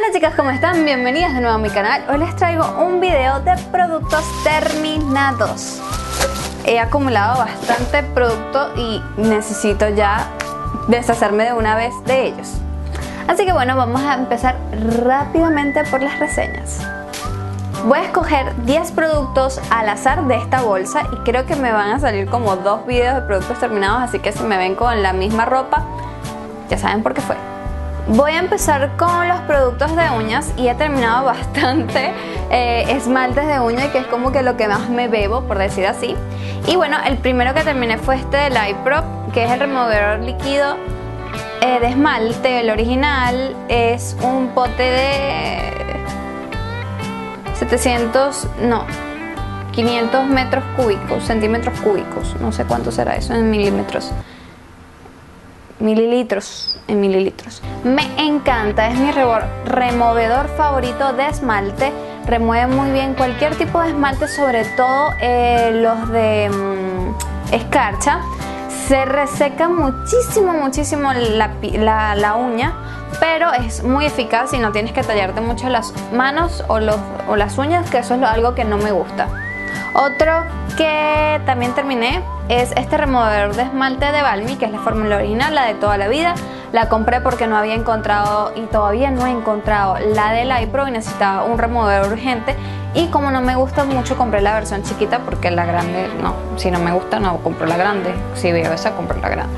Hola chicas, ¿cómo están? Bienvenidas de nuevo a mi canal. Hoy les traigo un video de productos terminados. He acumulado bastante producto y necesito ya deshacerme de una vez de ellos. Así que bueno, vamos a empezar rápidamente por las reseñas. Voy a escoger 10 productos al azar de esta bolsa y creo que me van a salir como 2 videos de productos terminados, así que si me ven con la misma ropa, ya saben por qué fue. Voy a empezar con los productos de uñas y he terminado bastante esmaltes de uña, que es como que lo que más me bebo, por decir así. Y bueno, el primero que terminé fue este de Light Prop, que es el removedor líquido de esmalte. El original es un pote de 500 metros cúbicos, centímetros cúbicos, no sé cuánto será eso en milímetros, mililitros, en mililitros. Me encanta, es mi removedor favorito de esmalte, remueve muy bien cualquier tipo de esmalte, sobre todo los de escarcha. Se reseca muchísimo la uña, pero es muy eficaz y no tienes que tallarte mucho las manos o las uñas, que eso es algo que no me gusta. Otro que también terminé es este removedor de esmalte de Balmy, que es la fórmula original, la de toda la vida. La compré porque no había encontrado y todavía no he encontrado la del iPro y necesitaba un removedor urgente. Y como no me gusta mucho, compré la versión chiquita porque la grande no. Si no me gusta, no compro la grande. Si veo esa, compro la grande.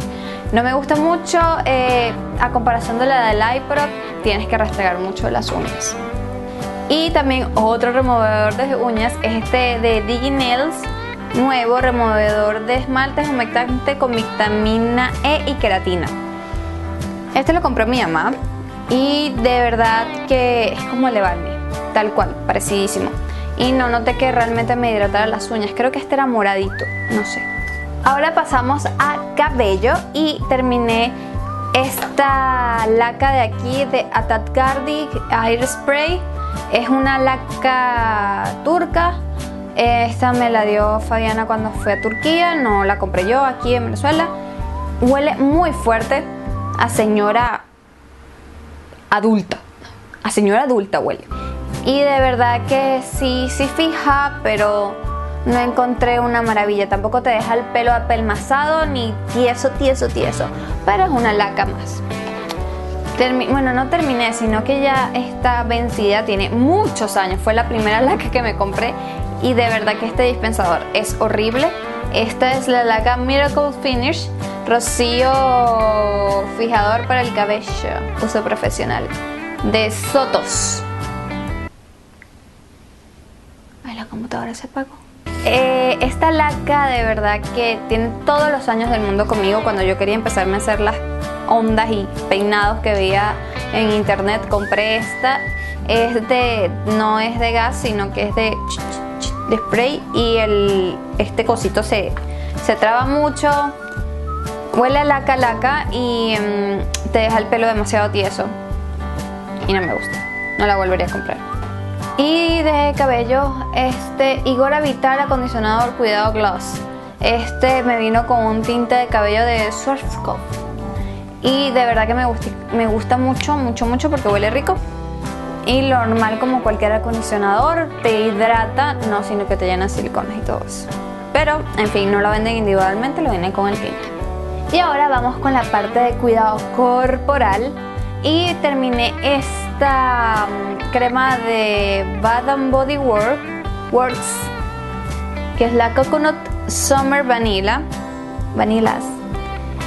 No me gusta mucho. A comparación de la del iPro, tienes que rastrear mucho las uñas. Y también otro removedor de uñas es este de Digi Nails, nuevo removedor de esmaltes humectante con vitamina E y queratina. Este lo compró mi mamá y de verdad que es como el de Balmy, tal cual, parecidísimo. Y no noté que realmente me hidratara las uñas, creo que este era moradito, no sé. Ahora pasamos a cabello y terminé esta laca de aquí de Atatgardic Air Spray. Es una laca turca, esta me la dio Fabiana cuando fui a Turquía, no la compré yo aquí en Venezuela. Huele muy fuerte a señora adulta, huele. Y de verdad que sí fija, pero no encontré una maravilla. Tampoco te deja el pelo apelmazado ni tieso, pero es una laca más. Bueno, no terminé, sino que ya está vencida, tiene muchos años, fue la primera laca que me compré y de verdad que este dispensador es horrible. Esta es la laca Miracle Finish, rocío fijador para el cabello, uso profesional, de Sotos. Ay, la computadora se apagó. Esta laca de verdad que tiene todos los años del mundo conmigo. Cuando yo quería empezarme a hacer las ondas y peinados que veía en internet, compré esta. No es de gas, sino que es de spray y este cosito se traba mucho, huele a laca y te deja el pelo demasiado tieso y no me gusta, no la volvería a comprar. Y de cabello, este Igor Vital acondicionador cuidado gloss. Este me vino con un tinte de cabello de Swarthscope y de verdad que me gusta mucho porque huele rico. Y lo normal, como cualquier acondicionador, te hidrata, no, sino que te llena siliconas y todo eso. Pero, en fin, no lo venden individualmente, lo venden con el tinte. Y ahora vamos con la parte de cuidado corporal. Y terminé esta crema de Bath and Body Works, que es la Coconut Summer Vanillas.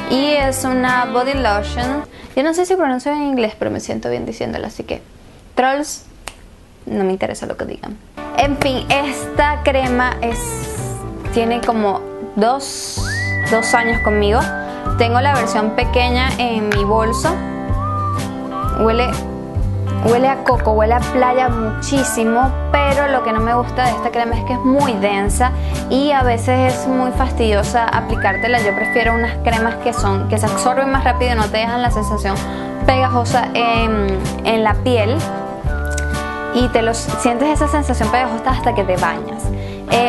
Y es una body lotion. Yo no sé si pronuncio en inglés, pero me siento bien diciéndolo, así que trolls, no me interesa lo que digan. En fin, esta crema tiene como dos años conmigo. Tengo la versión pequeña en mi bolso. Huele a coco, huele a playa muchísimo, pero lo que no me gusta de esta crema es que es muy densa y a veces es muy fastidiosa aplicártela. Yo prefiero unas cremas que se absorben más rápido y no te dejan la sensación pegajosa en la piel y sientes esa sensación pegajosa hasta que te bañas.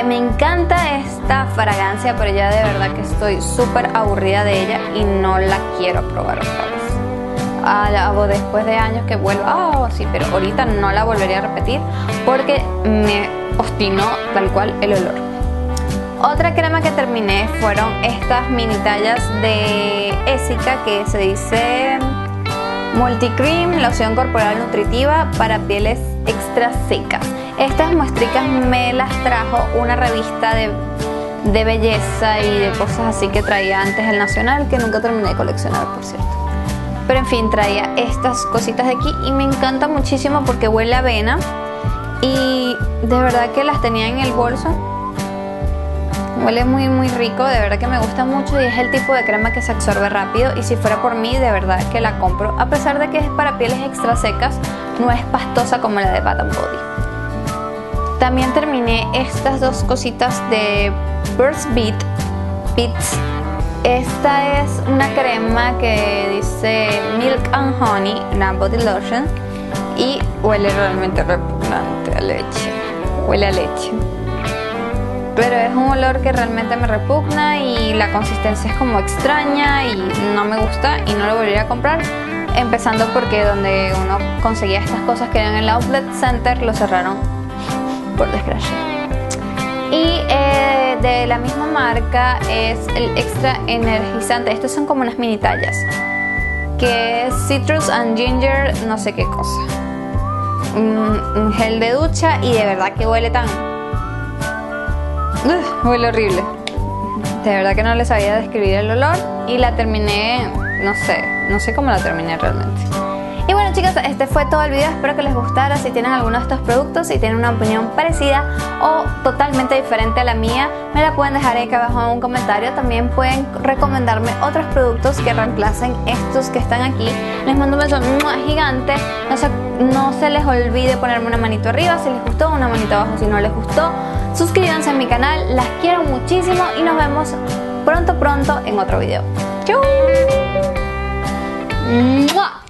Me encanta esta fragancia, pero ya de verdad que estoy súper aburrida de ella y no la quiero probar otra vez. hago después de años que vuelva, ah, sí, pero ahorita no la volvería a repetir porque me obstinó tal cual el olor. Otra crema que terminé fueron estas mini tallas de Ésika, que se dice Multicream, loción corporal nutritiva para pieles extra secas. Estas muestricas me las trajo una revista de belleza y de cosas así que traía antes el Nacional, que nunca terminé de coleccionar, por cierto. Pero en fin, traía estas cositas de aquí y me encanta muchísimo porque huele a avena y de verdad que las tenía en el bolso. Huele muy muy rico, de verdad que me gusta mucho y es el tipo de crema que se absorbe rápido, y si fuera por mí de verdad que la compro, a pesar de que es para pieles extra secas, no es pastosa como la de Bath and Body. También terminé estas dos cositas de Burt's Bees. Esta es una crema que dice Milk and Honey, una body lotion, y huele realmente repugnante a leche, huele a leche. Pero es un olor que realmente me repugna y la consistencia es como extraña y no me gusta y no lo volvería a comprar. Empezando porque donde uno conseguía estas cosas que eran en el Outlet Center lo cerraron, por desgracia. Y de la misma marca es el extra energizante. Estos son como unas mini tallas, que es Citrus and Ginger no sé qué cosa. Un gel de ducha y de verdad que huele tan... huele horrible, de verdad que no les sabía describir el olor y la terminé, no sé cómo la terminé realmente. Y bueno, chicas, este fue todo el video, espero que les gustara. Si tienen alguno de estos productos, si tienen una opinión parecida o totalmente diferente a la mía, me la pueden dejar aquí abajo en un comentario. También pueden recomendarme otros productos que reemplacen estos que están aquí. Les mando un beso gigante, no se les olvide ponerme una manito arriba si les gustó, una manito abajo si no les gustó. Suscríbanse a mi canal, las quiero muchísimo y nos vemos pronto en otro video. ¡Chau! ¡Mua!